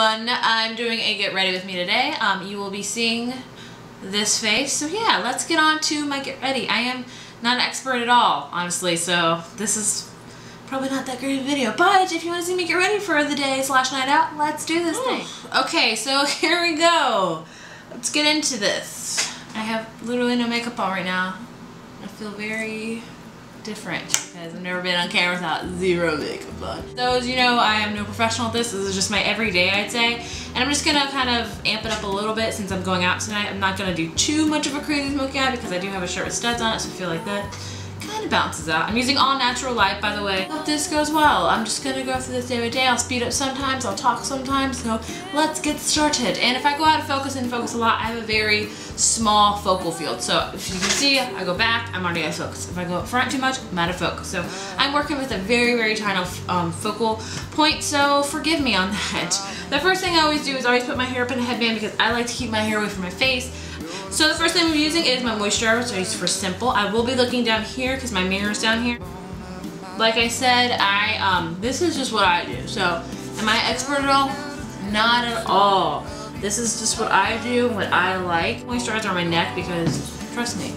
everyone. I'm doing a get ready with me today. You will be seeing this face. So yeah, let's get on to my get ready. I am not an expert at all, honestly, so this is probably not that great of a video, but if you want to see me get ready for the day slash night out, let's do this thing. Okay, so here we go. Let's get into this. I have literally no makeup on right now. I feel very different because I've never been on camera without zero makeup on. So as you know, I am no professional at this. This is just my everyday, I'd say. And I'm just gonna kind of amp it up a little bit since I'm going out tonight. I'm not gonna do too much of a crazy smoky eye because I do have a shirt with studs on it, so I feel like that kind of bounces out. I'm using all natural light, by the way. I hope this goes well. I'm just gonna go through this day by day. I'll speed up sometimes, I'll talk sometimes, so let's get started. And if I go out and focus a lot, I have a very small focal field. So if you can see, I go back, I'm already out of focus. If I go up front too much, I'm out of focus. So I'm working with a very, very tiny focal point, so forgive me on that. The first thing I always do is always put my hair up in a headband because I like to keep my hair away from my face. So the first thing I'm using is my moisturizer, which I use for Simple. I will be looking down here because my mirror is down here. Like I said, this is just what I do. So, am I an expert at all? Not at all. This is just what I do, what I like. Moisturizer on my neck because, trust me,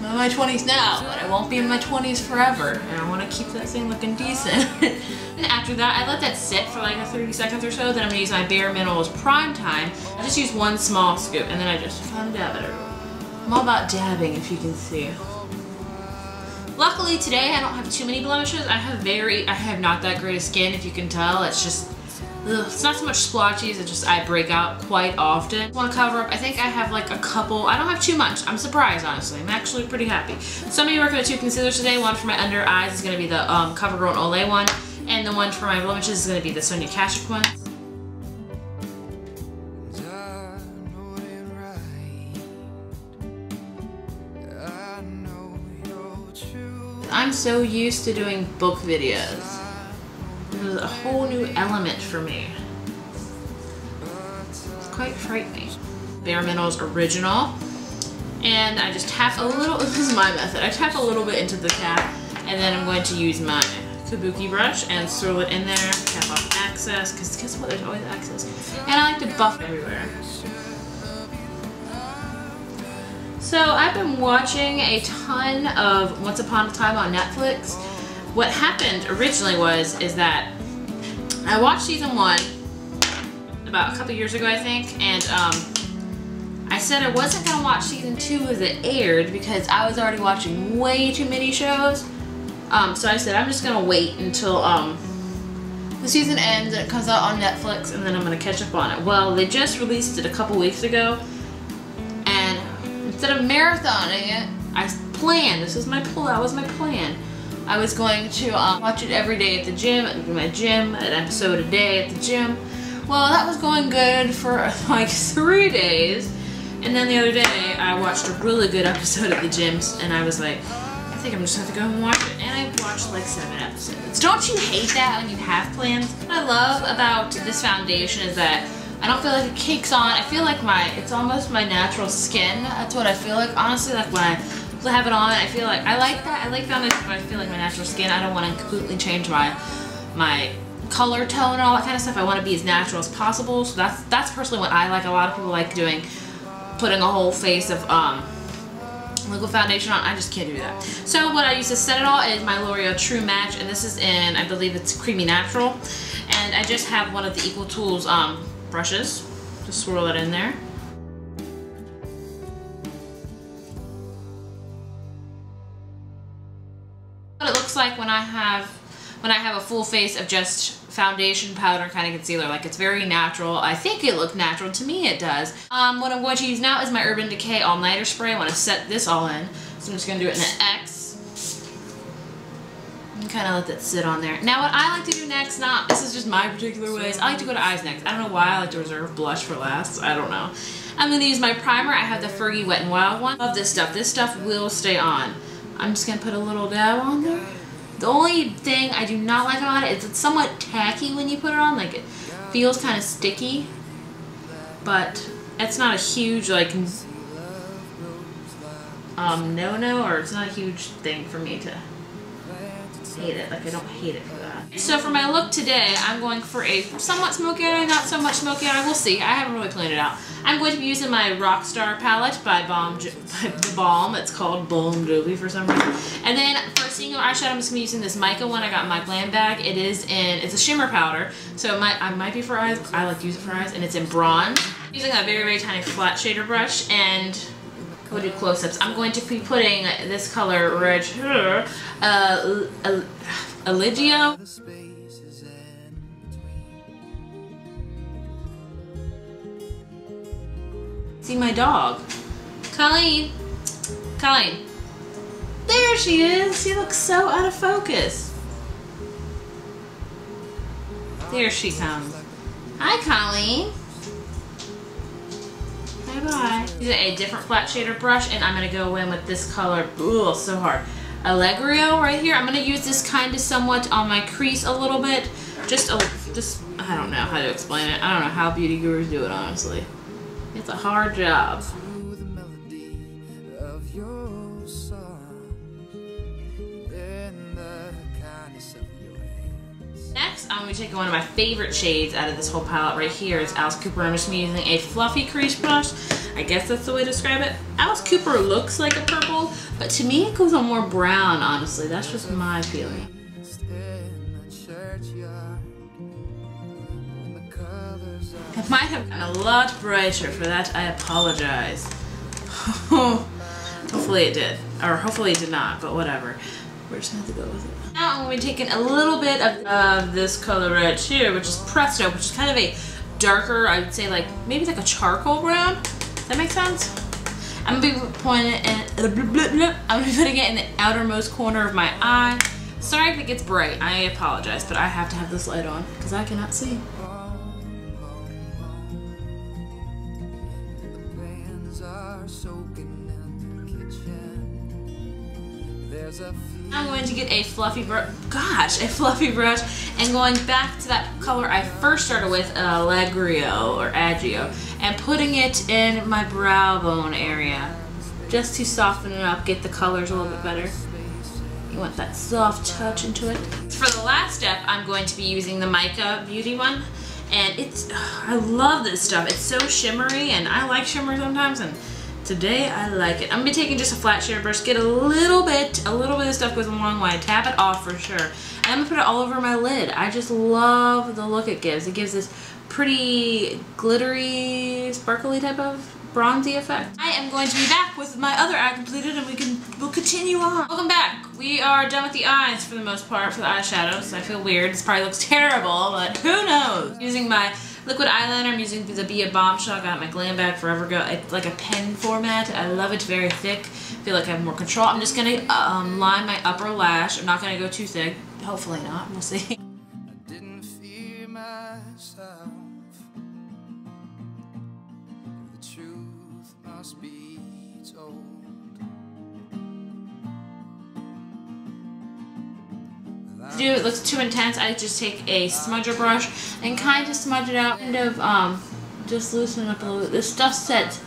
I'm in my 20s now, but I won't be in my 20s forever. And I want to keep that thing looking decent. And after that, I let that sit for like 30 seconds or so. Then I'm going to use my Bare Minerals Prime Time. I just use one small scoop and then I just kind of dab it. I'm all about dabbing, if you can see. Luckily today I don't have too many blemishes. I have not that great of skin, if you can tell. It's just, ugh, it's not so much splotches, it's just I break out quite often. I want to cover up, I think I have like a couple, I don't have too much. I'm surprised, honestly. I'm actually pretty happy. So I'm going to be working with two concealers today. One for my under eyes is going to be the Covergirl and Olay one. And the one for my blemishes is going to be the Sonia Kashuk one. I'm so used to doing book videos. It was a whole new element for me. It's quite frightening. Bare Minerals Original. And I just tap a little, this is my method, I tap a little bit into the cap and then I'm going to use my kabuki brush and swirl it in there, tap off excess, because guess what, there's always excess. And I like to buff everywhere. So I've been watching a ton of Once Upon a Time on Netflix. What happened originally is that I watched season 1 about a couple years ago, I think, and I said I wasn't going to watch season 2 as it aired because I was already watching way too many shows. So I said I'm just going to wait until the season ends and it comes out on Netflix and then I'm going to catch up on it. Well, they just released it a couple weeks ago and instead of marathoning it, I planned, that was my plan. I was going to watch it every day at the gym, an episode a day at the gym. Well, that was going good for like 3 days and then the other day I watched a really good episode at the gym and I was like, I think I'm just going to have to go and watch it. And I watched like 7 episodes. Don't you hate that when you have plans? What I love about this foundation is that I don't feel like it cakes on. I feel like it's almost my natural skin. That's what I feel like. Honestly, like when I have it on, I feel like, I like that, I like foundation, but I feel like my natural skin, I don't want to completely change my color tone and all that kind of stuff. I want to be as natural as possible, so that's personally what I like. A lot of people like doing, putting a whole face of liquid foundation on. I just can't do that. So what I use to set it all is my L'Oreal True Match, and this is in, I believe it's Creamy Natural, and I just have one of the Equal Tools brushes, just swirl it in there. Like when I have a full face of just foundation, powder, kind of concealer, like it's very natural. I think it looked natural to me. It does. What I'm going to use now is my Urban Decay All Nighter Spray. I want to set this all in, so I'm just going to do it in an X and kind of let that sit on there. Now what I like to do next, this is just my particular ways, I like to go to eyes next. I don't know why I like to reserve blush for last. I don't know. I'm going to use my primer. I have the Fergie Wet and Wild one. Love this stuff. This stuff will stay on. I'm just going to put a little dab on there. The only thing I do not like about it is it's somewhat tacky when you put it on, like it feels kind of sticky, but it's not a huge like no-no, or it's not a huge thing for me to hate it. Like, I don't hate it for that. So for my look today, I'm going for a somewhat smoky eye, not so much smoky eye. We'll see. I haven't really planned it out. I'm going to be using my Rockstar palette by the Balm. It's called Balm Joby for some reason. And then for single eyeshadow, I'm just going to be using this Mica one I got in my glam bag. It is in, it's a shimmer powder, so I might be for eyes. I like to use it for eyes, and it's in bronze. I'm using a very, very tiny flat shader brush, and we'll do close-ups. I'm going to be putting this color right here, Eligio. See my dog, Colleen. Colleen, there she is. She looks so out of focus. There she comes. Hi, Colleen. Bye. Using a different flat shader brush, and I'm gonna go in with this color. Ooh, so hard. Allegrio right here. I'm gonna use this kind of somewhat on my crease a little bit. Just I don't know how to explain it. I don't know how beauty gurus do it, honestly. It's a hard job. Next, I'm going to take one of my favorite shades out of this whole palette right here. It's Alice Cooper. I'm just using a fluffy crease brush. I guess that's the way to describe it. Alice Cooper looks like a purple, but to me it goes on more brown, honestly. That's just my feeling. It might have been a lot brighter. For that, I apologize. Hopefully it did. Or hopefully it did not, but whatever. We're just going to have to go with it. Now I'm going to be taking a little bit of this color right here, which is Presto, which is kind of a darker, I would say, like, maybe like a charcoal brown. Does that make sense? I'm going to be pointing it in, I'm going to be putting it in the outermost corner of my eye. Sorry if it gets bright. I apologize, but I have to have this light on because I cannot see. I'm going to get a fluffy brush, and going back to that color I first started with, Allegrio or Agio, and putting it in my brow bone area just to soften it up, get the colors a little bit better. You want that soft touch into it. For the last step, I'm going to be using the Mica Beauty one, and it's, I love this stuff. It's so shimmery, and I like shimmer sometimes, and today I like it. I'm gonna be taking just a flat shader brush, get a little bit of stuff goes a long way, tap it off for sure. And I'm gonna put it all over my lid. I just love the look it gives. It gives this pretty glittery, sparkly type of bronzy effect. I am going to be back with my other eye completed, and we'll continue on. Welcome back. We are done with the eyes for the most part, for the eyeshadows. I feel weird. This probably looks terrible, but who knows? Using my liquid eyeliner, I'm using the Be A Bomb shot I got in my glam bag forever ago. It's like a pen format. I love it. It's very thick. I feel like I have more control. I'm just gonna line my upper lash. I'm not gonna go too thick. Hopefully not. We'll see. I didn't fear myself. The truth must be told. Do it looks too intense, I just take a smudger brush and kind of smudge it out, kind of just loosen up a little bit. This stuff sets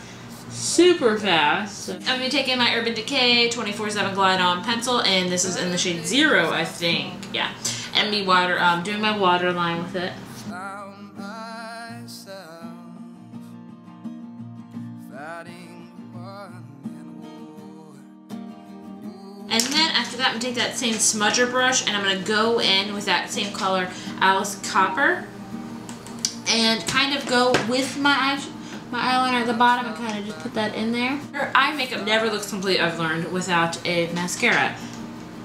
super fast. I'm gonna be taking my Urban Decay 24/7 Glide On pencil, and this is in the shade 0, I think. Yeah, and be doing my water line with it. And then after that, I'm going to take that same smudger brush, and I'm going to go in with that same color, Alice Copper, and kind of go with my eyeliner at the bottom and kind of just put that in there. Her eye makeup never looks complete, I've learned, without a mascara.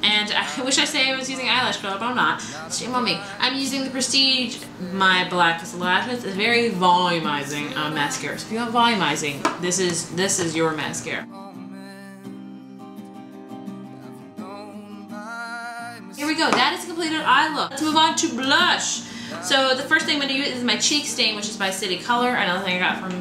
And I wish I say I was using eyelash curler, but I'm not. Shame on me. I'm using the Prestige, my blackest lashes. It's very volumizing mascara. So if you want volumizing, this is your mascara. Go. That is a completed eye look. Let's move on to blush. So the first thing I'm going to use is my cheek stain, which is by City Color. Another thing I got from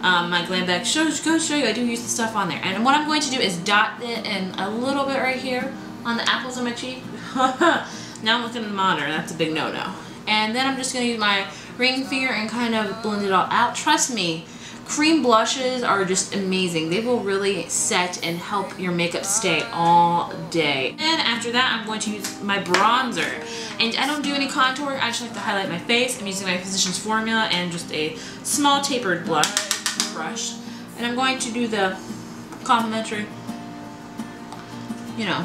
my glam bag. Go show you. I do use the stuff on there. And what I'm going to do is dot it in a little bit right here on the apples of my cheek. Now I'm looking in the monitor. That's a big no-no. And then I'm just going to use my ring finger and kind of blend it all out. Trust me, Cream blushes are just amazing. They will really set and help your makeup stay all day. And after that, I'm going to use my bronzer. And I don't do any contour. I just like to highlight my face. I'm using my Physicians Formula and just a small tapered blush brush. And I'm going to do the complimentary, you know,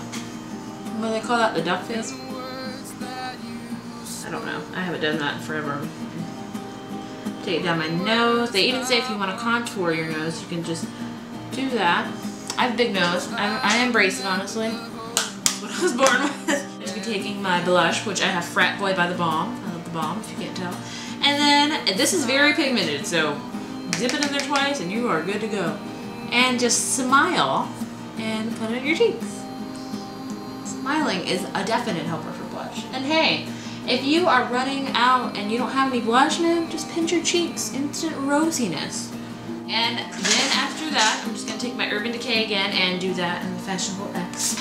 what do they call that? The ducktails? I don't know. I haven't done that forever. Take it down my nose. They even say if you want to contour your nose, you can just do that. I have a big nose. I embrace it, honestly. That's what I was born with. I'm going to be taking my blush, which I have Frat Boy by the Balm. I love the Balm, if you can't tell. And then, this is very pigmented, so dip it in there twice and you are good to go. And just smile and put it on your cheeks. Smiling is a definite helper for blush. And hey, if you are running out and you don't have any blush, now just pinch your cheeks, instant rosiness. And then after that, I'm just going to take my Urban Decay again and do that in the Fashionable X.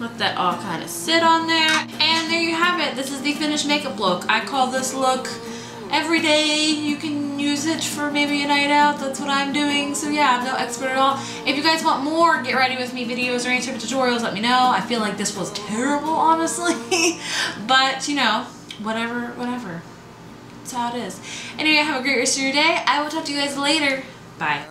Let that all kind of sit on there. And there you have it. This is the finished makeup look. I call this look every day. You can use it for maybe a night out. That's what I'm doing. So yeah, I'm no expert at all. If you guys want more Get Ready With Me videos or any type of tutorials, let me know. I feel like this was terrible, honestly. But, you know, whatever. That's how it is. Anyway, have a great rest of your day. I will talk to you guys later. Bye.